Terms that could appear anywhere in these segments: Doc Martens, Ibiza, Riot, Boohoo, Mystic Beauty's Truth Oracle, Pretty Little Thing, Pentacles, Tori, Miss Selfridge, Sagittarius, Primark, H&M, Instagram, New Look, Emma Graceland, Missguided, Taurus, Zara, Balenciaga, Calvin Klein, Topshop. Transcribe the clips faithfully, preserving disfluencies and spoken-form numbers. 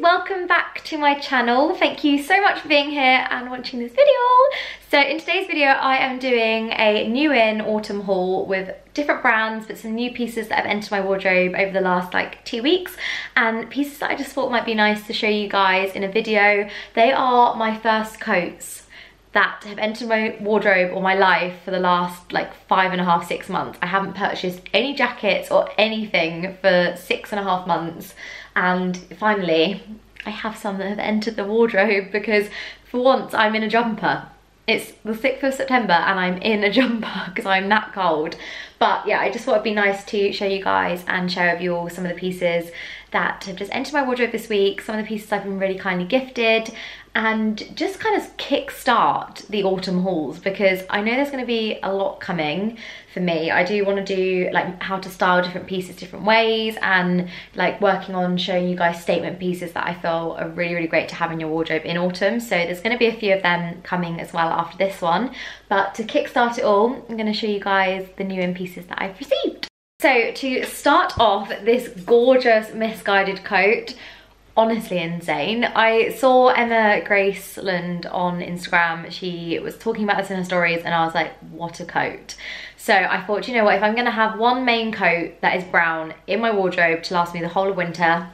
Welcome back to my channel. Thank you so much for being here and watching this video. So in today's video I am doing a new in autumn haul with different brands, but some new pieces that have entered my wardrobe over the last like two weeks and pieces that I just thought might be nice to show you guys in a video. They are my first coats that have entered my wardrobe or my life for the last like five and a half, six months. I haven't purchased any jackets or anything for six and a half months. And finally, I have some that have entered the wardrobe because for once I'm in a jumper. It's the sixth of September and I'm in a jumper because I'm that cold. But yeah, I just thought it'd be nice to show you guys and share with you all some of the pieces that have just entered my wardrobe this week, some of the pieces I've been really kindly gifted, and just kind of kickstart the autumn hauls because I know there's going to be a lot coming for me. I do want to do like how to style different pieces different ways and like working on showing you guys statement pieces that I feel are really, really great to have in your wardrobe in autumn. So there's going to be a few of them coming as well after this one. But to kickstart it all, I'm going to show you guys the new in pieces that I've received. So to start off, this gorgeous Missguided coat, honestly insane. I saw Emma Graceland on Instagram. She was talking about this in her stories and I was like, what a coat. So I thought, you know what, if I'm gonna have one main coat that is brown in my wardrobe to last me the whole of winter,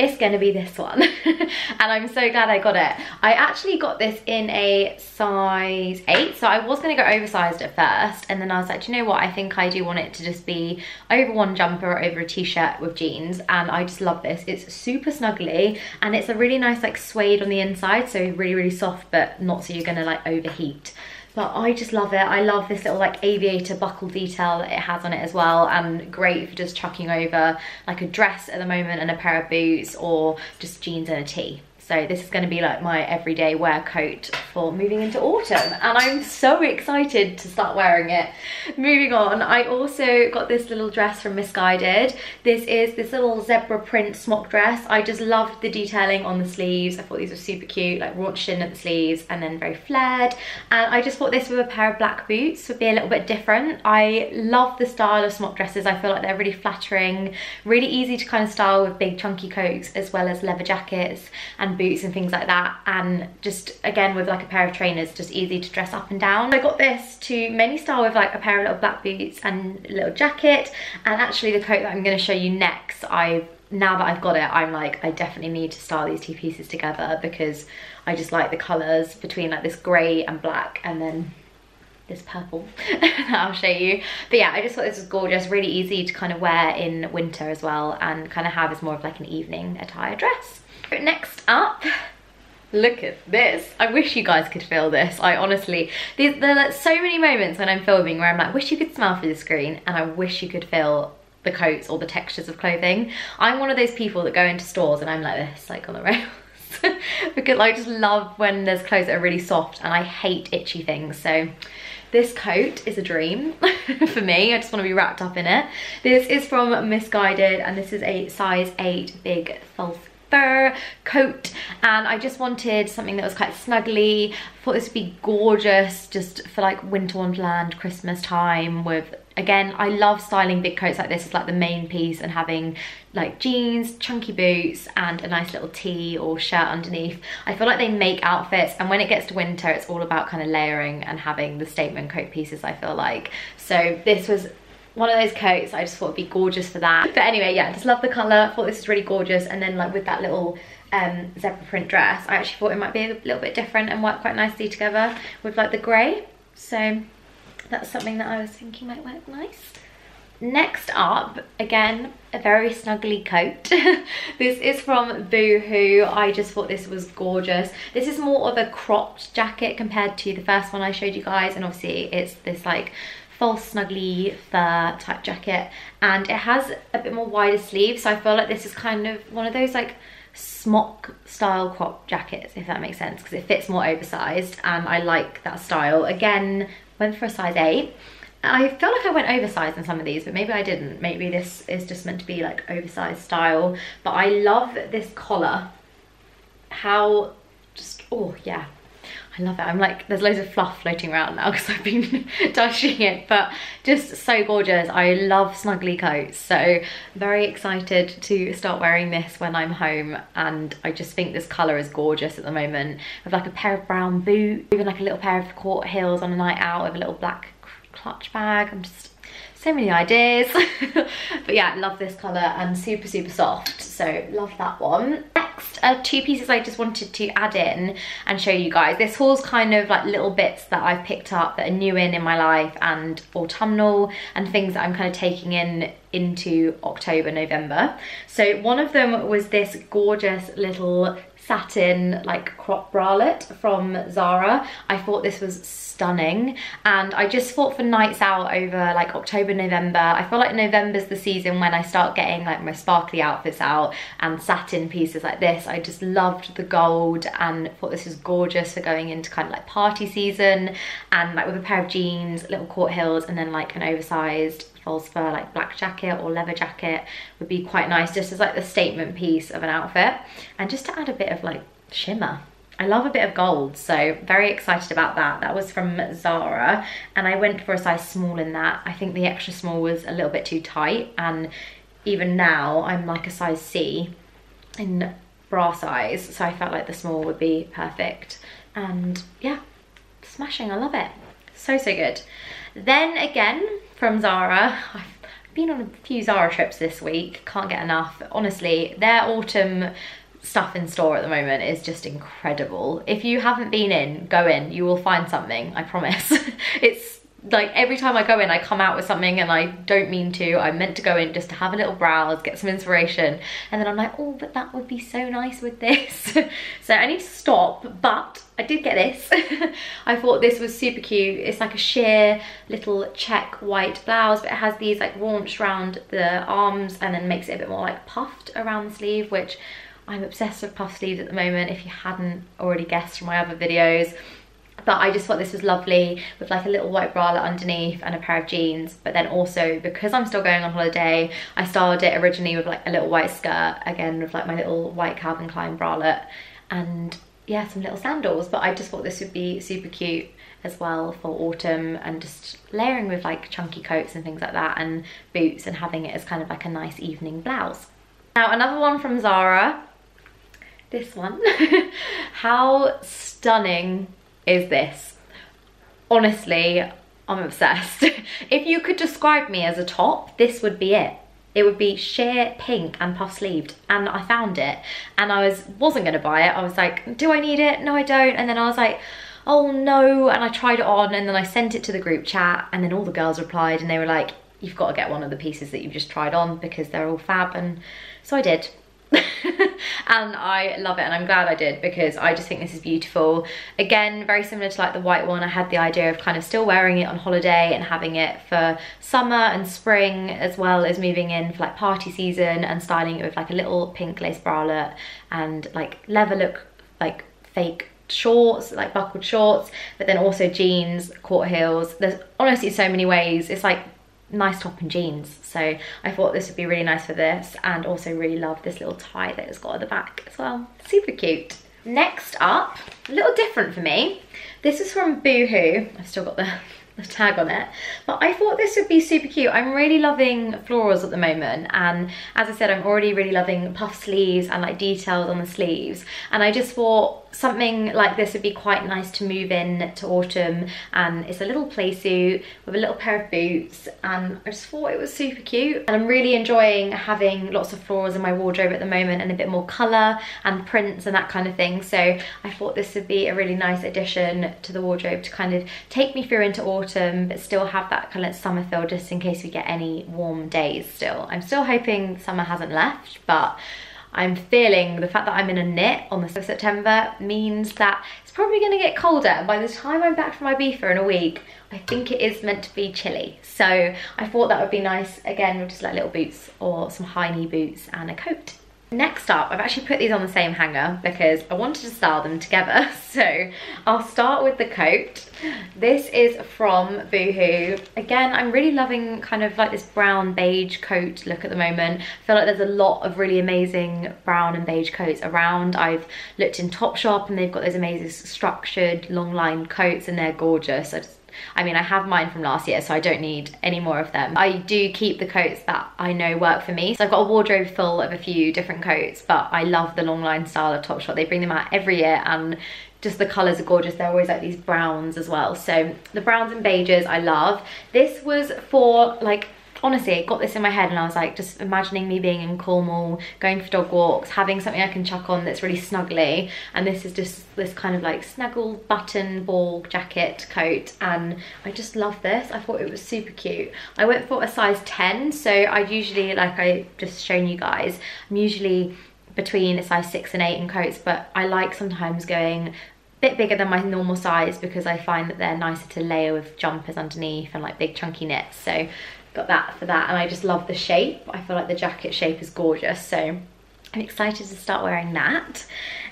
it's gonna be this one. And I'm so glad I got it. I actually got this in a size eight, so I was gonna go oversized at first, and then I was like, you know what, I think I do want it to just be over one jumper or over a t-shirt with jeans, and I just love this. It's super snuggly, and it's a really nice like suede on the inside, so really, really soft, but not so you're gonna like overheat. But I just love it. I love this little like aviator buckle detail that it has on it as well, and great for just chucking over like a dress at the moment and a pair of boots or just jeans and a tee. So this is going to be like my everyday wear coat for moving into autumn, and I'm so excited to start wearing it. Moving on, I also got this little dress from Missguided. This is this little zebra print smock dress. I just loved the detailing on the sleeves. I thought these were super cute, like raunched in at the sleeves and then very flared. And I just thought this with a pair of black boots would be a little bit different. I love the style of smock dresses. I feel like they're really flattering, really easy to kind of style with big chunky coats as well as leather jackets and boots boots and things like that, and just again with like a pair of trainers, just easy to dress up and down. I got this to many style with like a pair of little black boots and little jacket, and actually the coat that I'm going to show you next, I've now that I've got it, I'm like, I definitely need to style these two pieces together because I just like the colours between like this grey and black and then this purple that I'll show you. But yeah, I just thought this was gorgeous, really easy to kind of wear in winter as well and kind of have as more of like an evening attire dress. Next up, look at this. I wish you guys could feel this. I honestly, there, there are so many moments when I'm filming where I'm like, wish you could smile through the screen and I wish you could feel the coats or the textures of clothing. I'm one of those people that go into stores and I'm like this, like on the rails. Because I just love when there's clothes that are really soft and I hate itchy things. So this coat is a dream for me. I just want to be wrapped up in it. This is from Missguided and this is a size eight big false fur coat, and I just wanted something that was quite snuggly. I thought this would be gorgeous just for like winter wonderland, Christmas time with, again, I love styling big coats like this as like the main piece and having like jeans, chunky boots and a nice little tee or shirt underneath. I feel like they make outfits, and when it gets to winter it's all about kind of layering and having the statement coat pieces, I feel like. So this was one of those coats I just thought would be gorgeous for that. But anyway, yeah, just love the colour, thought this was really gorgeous, and then like with that little um, zebra print dress, I actually thought it might be a little bit different and work quite nicely together with like the grey. So that's something that I was thinking might work nice. Next up, again, a very snuggly coat. This is from Boohoo. I just thought this was gorgeous. This is more of a cropped jacket compared to the first one I showed you guys, and obviously it's this like false snuggly fur type jacket, and it has a bit more wider sleeves, so I feel like this is kind of one of those like smock style crop jackets, if that makes sense, because it fits more oversized and I like that style. Again, went for a size eight. I feel like I went oversized in some of these, but maybe I didn't. Maybe this is just meant to be like oversized style, but I love this collar. How just, oh yeah, I love it. I'm like, there's loads of fluff floating around now because I've been touching it, but just so gorgeous. I love snuggly coats, so very excited to start wearing this when I'm home. And I just think this colour is gorgeous at the moment, with like a pair of brown boots, even like a little pair of court heels on a night out, with a little black clutch bag. I'm just, so many ideas. But yeah, love this colour and super, super soft. So love that one. Next are two pieces I just wanted to add in and show you guys. This haul's kind of like little bits that I've picked up that are new in in my life and autumnal and things that I'm kind of taking in into October, November. So one of them was this gorgeous little satin like crop bralette from Zara. I thought this was stunning, and I just thought for nights out over like October, November, I feel like November's the season when I start getting like my sparkly outfits out, and satin pieces like this, I just loved the gold and thought this was gorgeous for going into kind of like party season, and like with a pair of jeans, little court heels, and then like an oversized false fur like black jacket or leather jacket would be quite nice, just as like the statement piece of an outfit, and just to add a bit of like shimmer. I love a bit of gold, so very excited about that. That was from Zara, and I went for a size small in that. I think the extra small was a little bit too tight, and even now I'm like a size C in bra size, so I felt like the small would be perfect. And yeah, smashing. I love it, so so good. Then again from Zara, I've been on a few Zara trips this week, can't get enough. Honestly, their autumn stuff in store at the moment is just incredible. If you haven't been in, go in, you will find something, I promise. It's like every time I go in, I come out with something, and I don't mean to. I meant to go in just to have a little browse, get some inspiration, and then I'm like, oh, but that would be so nice with this. So I need to stop, but I did get this. I thought this was super cute. It's like a sheer little check white blouse, but it has these like raunched round the arms, and then makes it a bit more like puffed around the sleeve, which I'm obsessed with puff sleeves at the moment, if you hadn't already guessed from my other videos. But I just thought this was lovely, with like a little white bralette underneath and a pair of jeans. But then also, because I'm still going on holiday, I styled it originally with like a little white skirt, again with like my little white Calvin Klein bralette, and yeah, some little sandals. But I just thought this would be super cute as well for autumn, and just layering with like chunky coats and things like that, and boots, and having it as kind of like a nice evening blouse. Now another one from Zara, this one. How stunning is this? Honestly, I'm obsessed. If you could describe me as a top, this would be it. It would be sheer pink and puff sleeved, and I found it, and I was, wasn't gonna buy it. I was like, do I need it? No, I don't. And then I was like, oh no, and I tried it on, and then I sent it to the group chat, and then all the girls replied, and they were like, you've got to get one of the pieces that you've just tried on, because they're all fab. And so I did. And I love it, and I'm glad I did, because I just think this is beautiful. Again, very similar to like the white one, I had the idea of kind of still wearing it on holiday and having it for summer and spring, as well as moving in for like party season, and styling it with like a little pink lace bralette and like leather look, like fake shorts, like buckled shorts, but then also jeans, court heels. There's honestly so many ways. It's like nice top and jeans, so I thought this would be really nice for this, and also really love this little tie that it's got at the back as well. Super cute. Next up, a little different for me. This is from Boohoo. I've still got the, the tag on it, but I thought this would be super cute. I'm really loving florals at the moment, and as I said, I'm already really loving puff sleeves and like details on the sleeves, and I just thought something like this would be quite nice to move in to autumn. And it's a little play suit with a little pair of boots, and I just thought it was super cute. And I'm really enjoying having lots of florals in my wardrobe at the moment, and a bit more colour and prints and that kind of thing, so I thought this would be a really nice addition to the wardrobe to kind of take me through into autumn, but still have that kind of summer feel, just in case we get any warm days still. I'm still hoping summer hasn't left, but I'm feeling the fact that I'm in a knit on the sixth of September means that it's probably going to get colder, and by the time I'm back from Ibiza in a week, I think it is meant to be chilly. So I thought that would be nice, again with just like little boots or some high knee boots and a coat. Next up, I've actually put these on the same hanger because I wanted to style them together. So I'll start with the coat. This is from Boohoo. Again, I'm really loving kind of like this brown beige coat look at the moment. I feel like there's a lot of really amazing brown and beige coats around. I've looked in Topshop and they've got those amazing structured long line coats and they're gorgeous. I just I mean, I have mine from last year, so I don't need any more of them. I do keep the coats that I know work for me. So I've got a wardrobe full of a few different coats, but I love the long line style of Topshop. They bring them out every year and just the colours are gorgeous. They're always like these browns as well. So the browns and beiges I love. This was for like, honestly, I got this in my head and I was like just imagining me being in Cornwall, going for dog walks, having something I can chuck on that's really snuggly, and this is just this kind of like snuggle button ball jacket coat, and I just love this. I thought it was super cute. I went for a size ten, so I usually, like I just shown you guys, I'm usually between a size six and eight in coats, but I like sometimes going bit bigger than my normal size because I find that they're nicer to layer with jumpers underneath and like big chunky knits. So got that for that, and I just love the shape. I feel like the jacket shape is gorgeous, so I'm excited to start wearing that.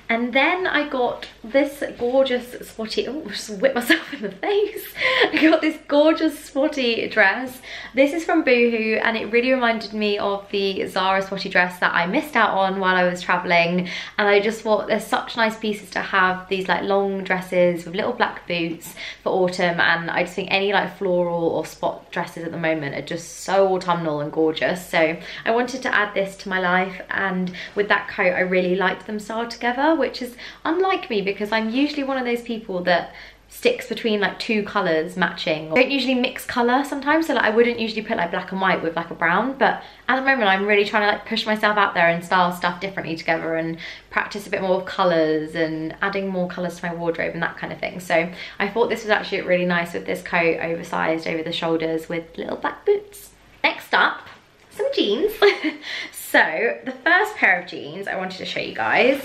And then I got this gorgeous spotty, oh, just whipped myself in the face. I got this gorgeous spotty dress. This is from Boohoo, and it really reminded me of the Zara spotty dress that I missed out on while I was traveling. And I just thought there's such nice pieces to have these like long dresses with little black boots for autumn. And I just think any like floral or spot dresses at the moment are just so autumnal and gorgeous. So I wanted to add this to my life. And with that coat, I really liked them styled together, which is unlike me because I'm usually one of those people that sticks between like two colours matching. I don't usually mix colour sometimes, so like I wouldn't usually put like black and white with like a brown, but at the moment I'm really trying to like push myself out there and style stuff differently together and practice a bit more of colours and adding more colours to my wardrobe and that kind of thing. So I thought this was actually really nice with this coat, oversized over the shoulders with little black boots. Next up, some jeans. So the first pair of jeans I wanted to show you guys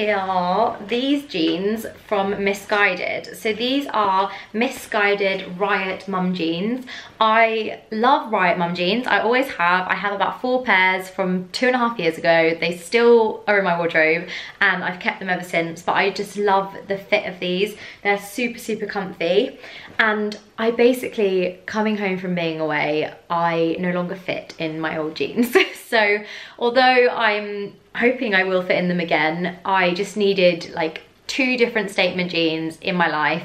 are these jeans from Missguided. So these are Missguided Riot Mum jeans. I love Riot Mum jeans. I always have. I have about four pairs from two and a half years ago. They still are in my wardrobe and I've kept them ever since, but I just love the fit of these. They're super, super comfy. And I basically, coming home from being away, I no longer fit in my old jeans. So although I'm hoping I will fit in them again, I just needed like two different statement jeans in my life.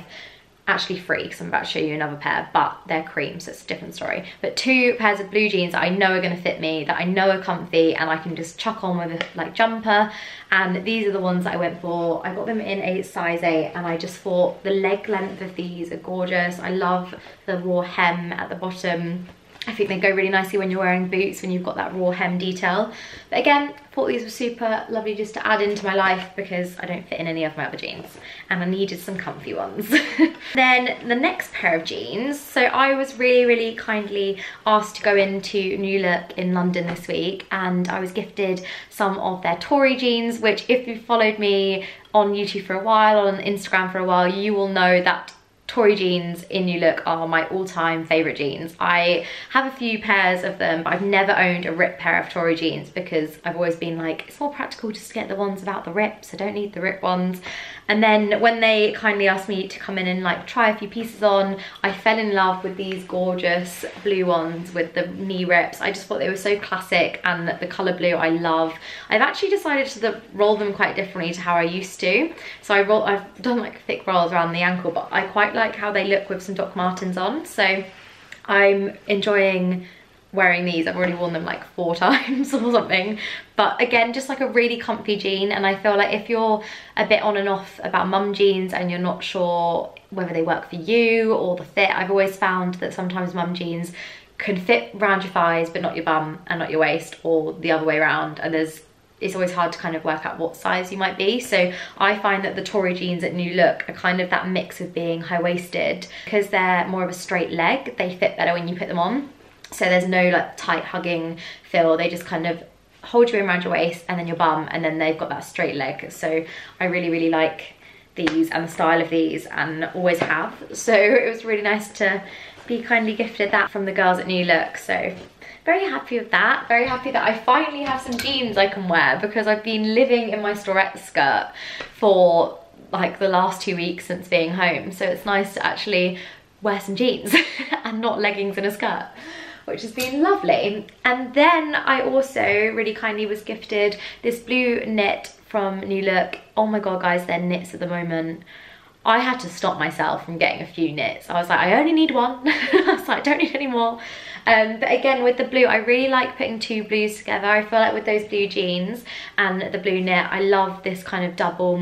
Actually free, because I'm about to show you another pair, but they're cream, so it's a different story. But two pairs of blue jeans that I know are going to fit me, that I know are comfy, and I can just chuck on with a like jumper. And these are the ones that I went for. I got them in a size eight, and I just thought the leg length of these are gorgeous. I love the raw hem at the bottom. I think they go really nicely when you're wearing boots, when you've got that raw hem detail. But again, I thought these were super lovely just to add into my life because I don't fit in any of my other jeans and I needed some comfy ones. Then the next pair of jeans. So I was really, really kindly asked to go into New Look in London this week, and I was gifted some of their Tori jeans, which if you followed me on YouTube for a while, on Instagram for a while, you will know that Tori jeans in New Look are my all-time favourite jeans. I have a few pairs of them, but I've never owned a ripped pair of Tori jeans because I've always been like, it's more practical just to get the ones without the rips. I don't need the ripped ones. And then when they kindly asked me to come in and like try a few pieces on, I fell in love with these gorgeous blue ones with the knee rips. I just thought they were so classic, and the colour blue I love. I've actually decided to roll them quite differently to how I used to. So I roll, I've done like thick rolls around the ankle, but I quite like like how they look with some Doc Martens on, so I'm enjoying wearing these. I've already worn them like four times or something, but again, just like a really comfy jean. And I feel like if you're a bit on and off about mum jeans and you're not sure whether they work for you or the fit, I've always found that sometimes mum jeans can fit round your thighs but not your bum and not your waist, or the other way around, and there's it's always hard to kind of work out what size you might be. So I find that the Tori jeans at New Look are kind of that mix of being high-waisted, because they're more of a straight leg, they fit better when you put them on. So there's no like tight hugging feel, they just kind of hold you in around your waist and then your bum, and then they've got that straight leg. So I really, really like these and the style of these, and always have. So it was really nice to be kindly gifted that from the girls at New Look. So very happy with that. Very happy that I finally have some jeans I can wear, because I've been living in my storette skirt for like the last two weeks since being home. So it's nice to actually wear some jeans and not leggings and a skirt, which has been lovely. And then I also really kindly was gifted this blue knit from New Look. Oh my God, guys, they're knits at the moment. I had to stop myself from getting a few knits. I was like, I only need one. I was like, I don't need any more. Um, but again, with the blue, I really like putting two blues together. I feel like with those blue jeans and the blue knit, I love this kind of double,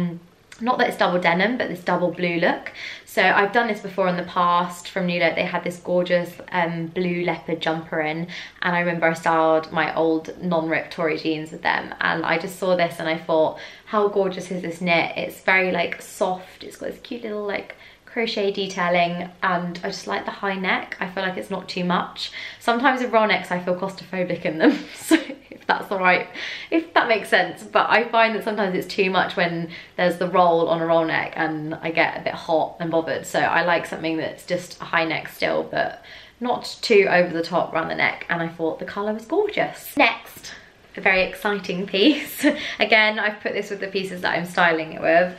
not that it's double denim, but this double blue look. So I've done this before in the past from New Look. They had this gorgeous um, blue leopard jumper in, and I remember I styled my old non-ripped Tori jeans with them, and I just saw this and I thought, how gorgeous is this knit? It's very like soft, it's got this cute little like crochet detailing, and I just like the high neck. I feel like it's not too much. Sometimes with roll necks I feel claustrophobic in them, so if that's all right, if that makes sense, but I find that sometimes it's too much when there's the roll on a roll neck and I get a bit hot and bothered. So I like something that's just a high neck still, but not too over the top around the neck, and I thought the colour was gorgeous. Next, a very exciting piece. Again, I've put this with the pieces that I'm styling it with.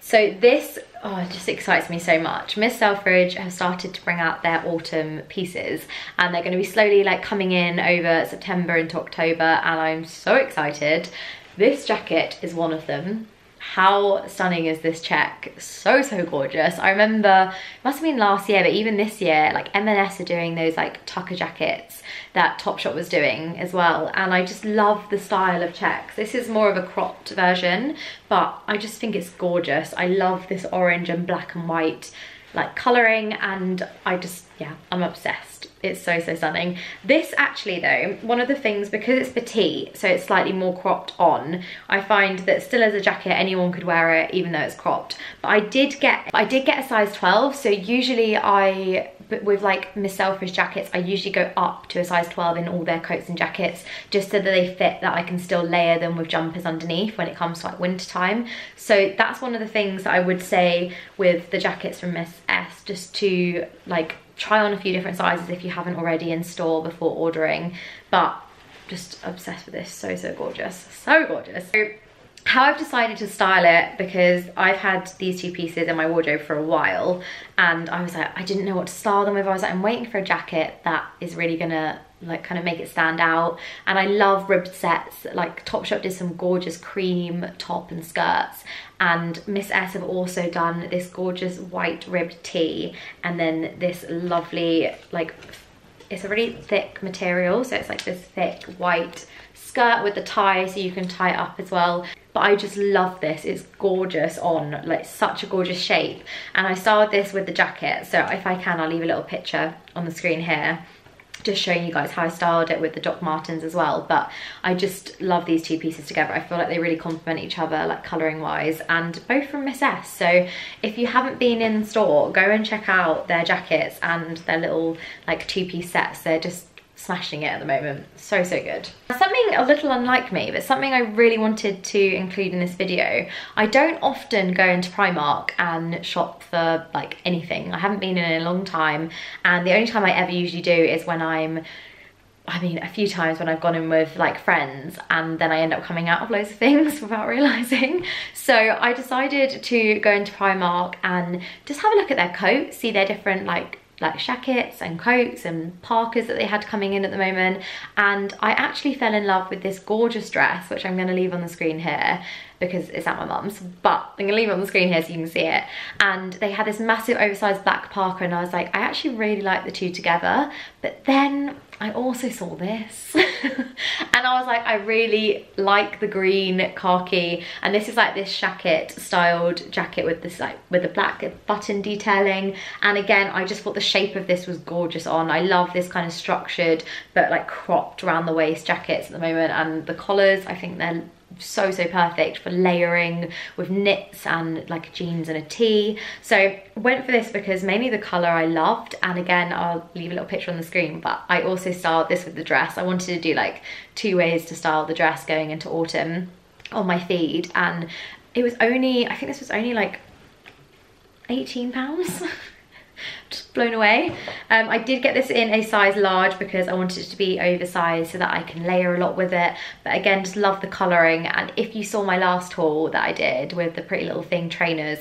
So this, oh, it just excites me so much. Miss Selfridge have started to bring out their autumn pieces, and they're going to be slowly like coming in over September into October, and I'm so excited. This jacket is one of them. How stunning is this check? So, so gorgeous. I remember, it must have been last year, but even this year, like M and S are doing those like tucker jackets that Topshop was doing as well. And I just love the style of checks. This is more of a cropped version, but I just think it's gorgeous. I love this orange and black and white like colouring, and I just, yeah, I'm obsessed. It's so, so stunning. This actually though, one of the things, because it's petite, so it's slightly more cropped on, I find that still as a jacket anyone could wear it even though it's cropped. But I did get I did get a size twelve, so usually I, but with like Miss Selfridge jackets, I usually go up to a size twelve in all their coats and jackets, just so that they fit, that I can still layer them with jumpers underneath when it comes to like winter time. So that's one of the things that I would say with the jackets from Miss S, just to like try on a few different sizes if you haven't already in store before ordering. But just obsessed with this, so, so gorgeous, so gorgeous. So how I've decided to style it, because I've had these two pieces in my wardrobe for a while, and I was like, I didn't know what to style them with. I was like, I'm waiting for a jacket that is really gonna like kind of make it stand out. And I love ribbed sets. Like Topshop did some gorgeous cream top and skirts, and Miss S have also done this gorgeous white ribbed tee, and then this lovely like, it's a really thick material, so it's like this thick white skirt with the tie, so you can tie it up as well. But I just love this, it's gorgeous on, like such a gorgeous shape. And I styled this with the jacket, so if I can, I'll leave a little picture on the screen here, just showing you guys how I styled it with the Doc Martens as well. But I just love these two pieces together. I feel like they really complement each other, like colouring wise, and both from Miss S. So if you haven't been in store, go and check out their jackets and their little like two-piece sets. They're just smashing it at the moment, so, so good. Something a little unlike me, but something I really wanted to include in this video. I don't often go into Primark and shop for like anything. I haven't been in a long time, and the only time I ever usually do is when I'm, I mean, a few times when I've gone in with like friends, and then I end up coming out of loads of things without realising. So I decided to go into Primark and just have a look at their coats, see their different like like jackets and coats and parkas that they had coming in at the moment. And I actually fell in love with this gorgeous dress, which I'm gonna leave on the screen here because it's at my mum's, but I'm gonna leave it on the screen here so you can see it. And they had this massive oversized black parka, and I was like, I actually really like the two together. But then I also saw this and I was like, I really like the green khaki, and this is like this jacket styled jacket with this like with the black button detailing. And again, I just thought the shape of this was gorgeous on. I love this kind of structured but like cropped around the waist jackets at the moment, and the collars, I think they're so, so perfect for layering with knits and like jeans and a tee. So went for this because mainly the colour I loved, and again I'll leave a little picture on the screen, but I also styled this with the dress. I wanted to do like two ways to style the dress going into autumn on my feed, and it was only, I think this was only like eighteen pounds just blown away. Um, I did get this in a size large because I wanted it to be oversized so that I can layer a lot with it. But again, just love the coloring. And if you saw my last haul that I did with the Pretty Little Thing trainers,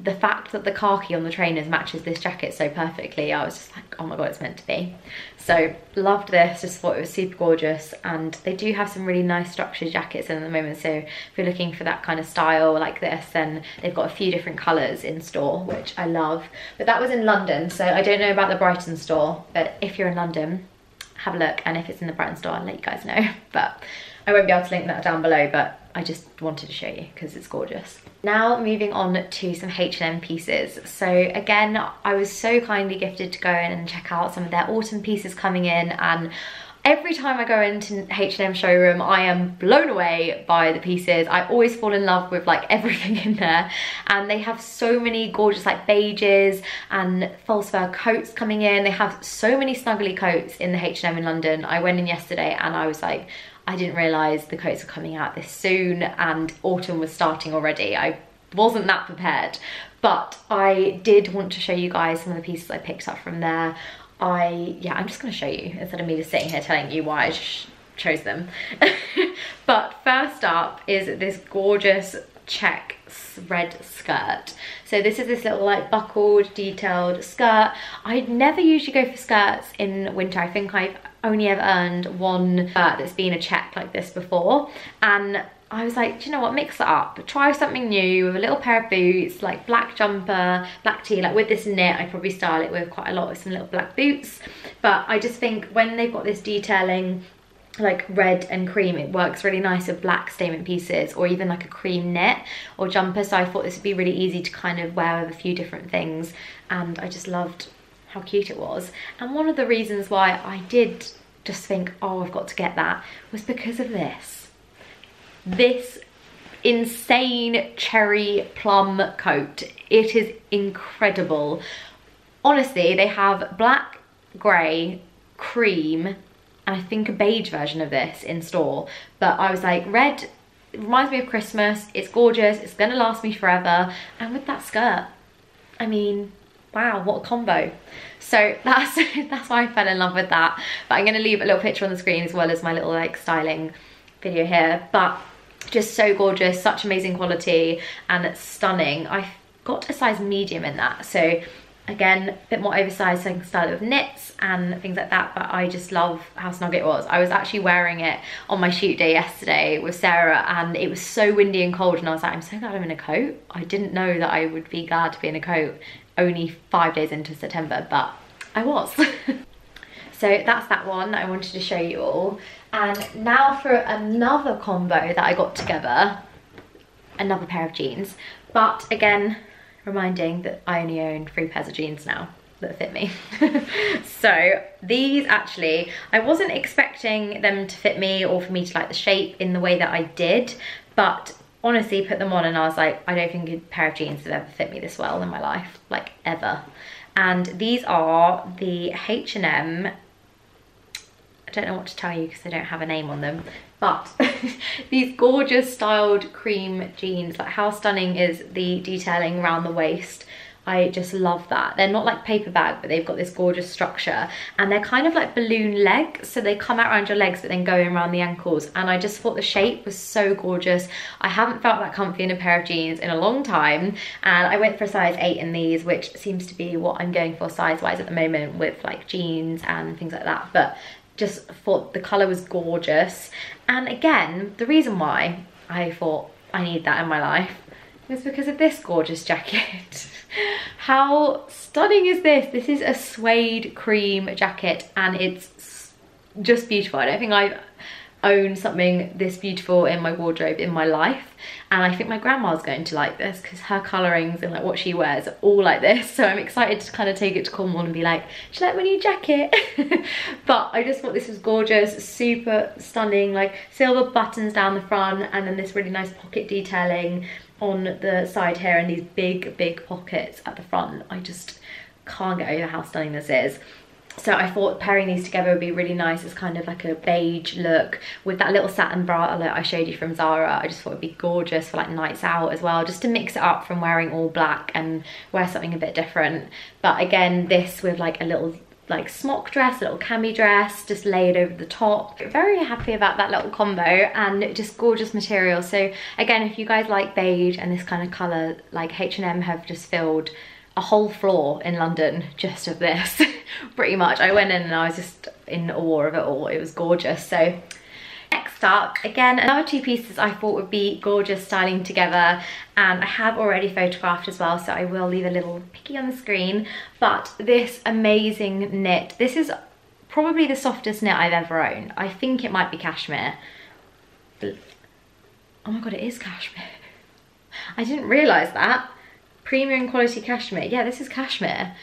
the fact that the khaki on the trainers matches this jacket so perfectly, I was just like, oh my god, it's meant to be. So loved this, just thought it was super gorgeous. And they do have some really nice structured jackets in at the moment, so if you're looking for that kind of style like this, then they've got a few different colours in store, which I love. But that was in London, so I don't know about the Brighton store, but if you're in London, have a look, and if it's in the Brighton store, I'll let you guys know. But I won't be able to link that down below, but I just wanted to show you because it's gorgeous. Now moving on to some H and M pieces. So again, I was so kindly gifted to go in and check out some of their autumn pieces coming in, and every time I go into H and M showroom, I am blown away by the pieces. I always fall in love with like everything in there, and they have so many gorgeous like beiges and false fur coats coming in. They have so many snuggly coats in the H and M in London. I went in yesterday and I was like, I didn't realise the coats were coming out this soon and autumn was starting already. I wasn't that prepared, but I did want to show you guys some of the pieces I picked up from there. I, yeah, I'm just going to show you instead of me just sitting here telling you why I sh chose them. But first up is this gorgeous check red skirt. So this is this little like buckled detailed skirt. I never usually go for skirts in winter. I think I've only ever earned one skirt that's been a check like this before, and I was like, do you know what, mix it up, try something new with a little pair of boots, like black jumper, black tee, like with this knit. I'd probably style it with quite a lot of some little black boots, but I just think when they've got this detailing like red and cream, it works really nice with black statement pieces or even like a cream knit or jumper. So I thought this would be really easy to kind of wear with a few different things, and I just loved how cute it was. And one of the reasons why I did just think, oh, I've got to get that, was because of this. This insane cherry plum coat. It is incredible. Honestly, they have black, grey, cream, I think a beige version of this in store, but I was like, red, it reminds me of Christmas, it's gorgeous, it's gonna last me forever, and with that skirt, I mean, wow, what a combo. So that's that's why I fell in love with that. But I'm gonna leave a little picture on the screen as well as my little like styling video here, but just so gorgeous, such amazing quality, and it's stunning. I've got a size medium in that, so again, a bit more oversized so I can style it with knits and things like that, but I just love how snug it was. I was actually wearing it on my shoot day yesterday with Sarah, and it was so windy and cold, and I was like, I'm so glad I'm in a coat. I didn't know that I would be glad to be in a coat only five days into September, but I was. So that's that one that I wanted to show you all. And now for another combo that I got together, another pair of jeans, but again, reminding that I only own three pairs of jeans now that fit me. So these actually, I wasn't expecting them to fit me or for me to like the shape in the way that I did, but honestly put them on and I was like, I don't think a pair of jeans have ever fit me this well in my life, like ever. And these are the H and M, I don't know what to tell you because they don't have a name on them, but these gorgeous styled cream jeans. Like, how stunning is the detailing around the waist? I just love that. They're not like paper bag, but they've got this gorgeous structure, and they're kind of like balloon legs, so they come out around your legs but then go in around the ankles, and I just thought the shape was so gorgeous. I haven't felt that comfy in a pair of jeans in a long time, and I went for a size eight in these, which seems to be what I'm going for size wise at the moment with like jeans and things like that. But just thought the colour was gorgeous, and again, the reason why I thought I need that in my life was because of this gorgeous jacket. How stunning is this? This is a suede cream jacket, and it's just beautiful. I don't think I've owned something this beautiful in my wardrobe in my life, and I think my grandma's going to like this because her colourings and like what she wears are all like this, so I'm excited to kind of take it to Cornwall and be like, do you like my new jacket? But I just thought this was gorgeous, super stunning, like silver buttons down the front and then this really nice pocket detailing on the side here and these big big pockets at the front. I just can't get over how stunning this is. So I thought pairing these together would be really nice. It's kind of like a beige look with that little satin bralette I showed you from Zara. I just thought it'd be gorgeous for like nights out as well, just to mix it up from wearing all black and wear something a bit different. But again, this with like a little like smock dress, a little cami dress, just layered over the top. Very happy about that little combo, and just gorgeous material. So again, if you guys like beige and this kind of colour, like H and M have just filled a whole floor in London just of this, pretty much. I went in and I was just in awe of it all. It was gorgeous. So next up, again, another two pieces I thought would be gorgeous styling together, and I have already photographed as well, so I will leave a little picky on the screen. But this amazing knit, this is probably the softest knit I've ever owned. I think it might be cashmere. Oh my god, it is cashmere. I didn't realise that. Premium quality cashmere. Yeah, this is cashmere.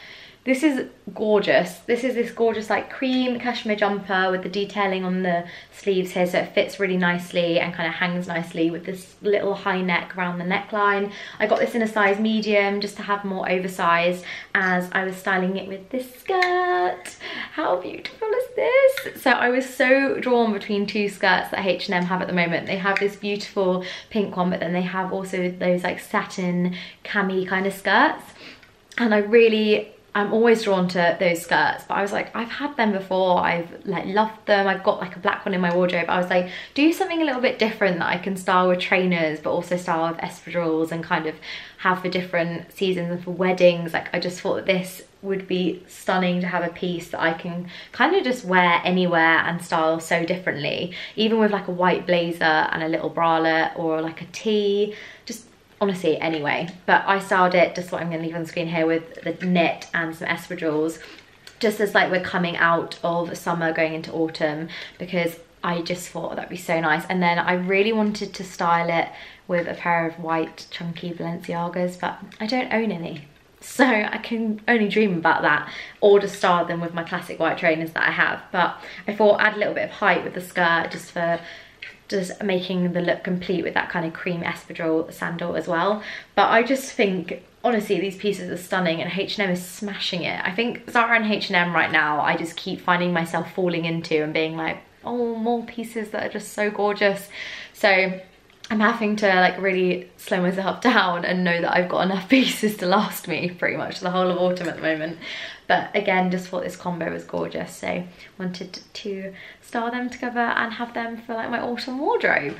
This is gorgeous. This is this gorgeous like cream cashmere jumper with the detailing on the sleeves here, so it fits really nicely and kind of hangs nicely with this little high neck around the neckline. I got this in a size medium just to have more oversized, as I was styling it with this skirt. How beautiful is this? So I was so drawn between two skirts that H and M have at the moment. They have this beautiful pink one, but then they have also those like satin cami kind of skirts. And I really, I'm always drawn to those skirts, but I was like, I've had them before, I've like loved them, I've got like a black one in my wardrobe. I was like, do something a little bit different that I can style with trainers, but also style with espadrilles and kind of have for different seasons and for weddings. Like, I just thought that this would be stunning to have a piece that I can kind of just wear anywhere and style so differently, even with like a white blazer and a little bralette or like a tee, just honestly, anyway. But I styled it, just what I'm going to leave on the screen here, with the knit and some espadrilles, just as like we're coming out of summer, going into autumn, because I just thought that'd be so nice. And then I really wanted to style it with a pair of white chunky Balenciagas, but I don't own any, so I can only dream about that, or just style them with my classic white trainers that I have. But I thought I'd add a little bit of height with the skirt, just for just making the look complete, with that kind of cream espadrille sandal as well. But I just think, honestly, these pieces are stunning, and H and M is smashing it. I think Zara and H and M right now, I just keep finding myself falling into and being like, oh, more pieces that are just so gorgeous. So I'm having to like really slow myself down and know that I've got enough pieces to last me pretty much the whole of autumn at the moment. But again, just thought this combo was gorgeous, so wanted to style them together and have them for like my autumn wardrobe.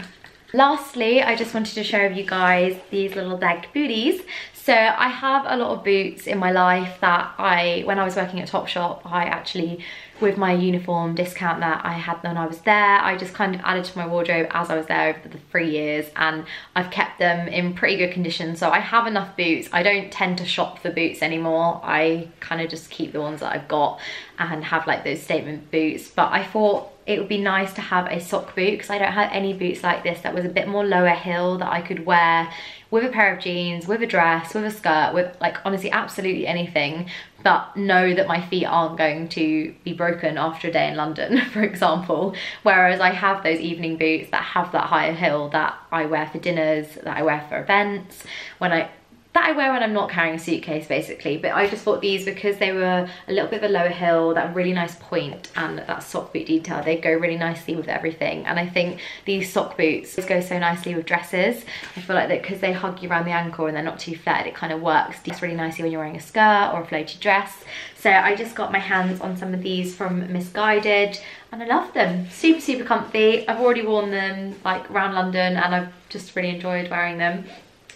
Lastly, I just wanted to show you guys these little bagged booties. So I have a lot of boots in my life that I, when I was working at Topshop, I actually, with my uniform discount that I had when I was there, I just kind of added to my wardrobe as I was there over the three years, and I've kept them in pretty good condition. So I have enough boots. I don't tend to shop for boots anymore. I kind of just keep the ones that I've got and have like those statement boots. But I thought it would be nice to have a sock boot, because I don't have any boots like this that was a bit more lower heel that I could wear with a pair of jeans, with a dress, with a skirt, with like honestly absolutely anything, but know that my feet aren't going to be broken after a day in London, for example. Whereas I have those evening boots that have that higher heel that I wear for dinners, that I wear for events, when I that I wear when I'm not carrying a suitcase basically. But I just thought these, because they were a little bit of a lower heel, that really nice point and that sock boot detail, they go really nicely with everything. And I think these sock boots go so nicely with dresses. I feel like that because they hug you around the ankle and they're not too flared, it kind of works. It's really nicely when you're wearing a skirt or a floaty dress. So I just got my hands on some of these from Missguided, and I love them. Super, super comfy. I've already worn them like around London, and I've just really enjoyed wearing them.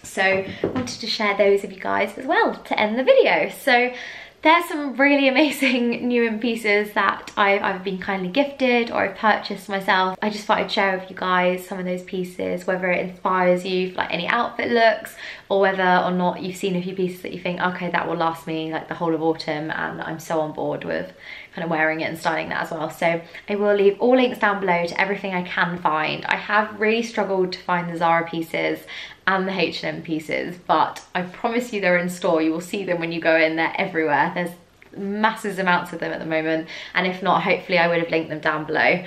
So wanted to share those with you guys as well to end the video. So there's some really amazing new in pieces that I've, I've been kindly gifted or I've purchased myself. I just thought I'd share with you guys some of those pieces, whether it inspires you for like any outfit looks, or whether or not you've seen a few pieces that you think, okay, that will last me like the whole of autumn, and I'm so on board with kind of wearing it and styling that as well. So I will leave all links down below to everything I can find. I have really struggled to find the Zara pieces and the H and M pieces, but I promise you they're in store. You will see them when you go in. They're everywhere. There's massive amounts of them at the moment, and if not, hopefully I would have linked them down below.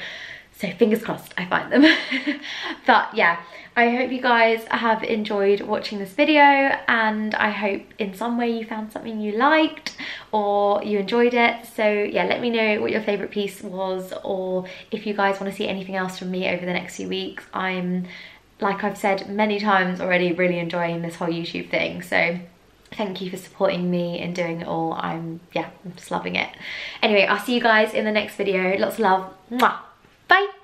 So fingers crossed I find them. But yeah, I hope you guys have enjoyed watching this video, and I hope in some way you found something you liked or you enjoyed it. So yeah, let me know what your favourite piece was, or if you guys want to see anything else from me over the next few weeks. I'm, like I've said many times already, really enjoying this whole YouTube thing. So thank you for supporting me and doing it all. I'm, yeah, I'm just loving it. Anyway, I'll see you guys in the next video. Lots of love. Mwah. Bye.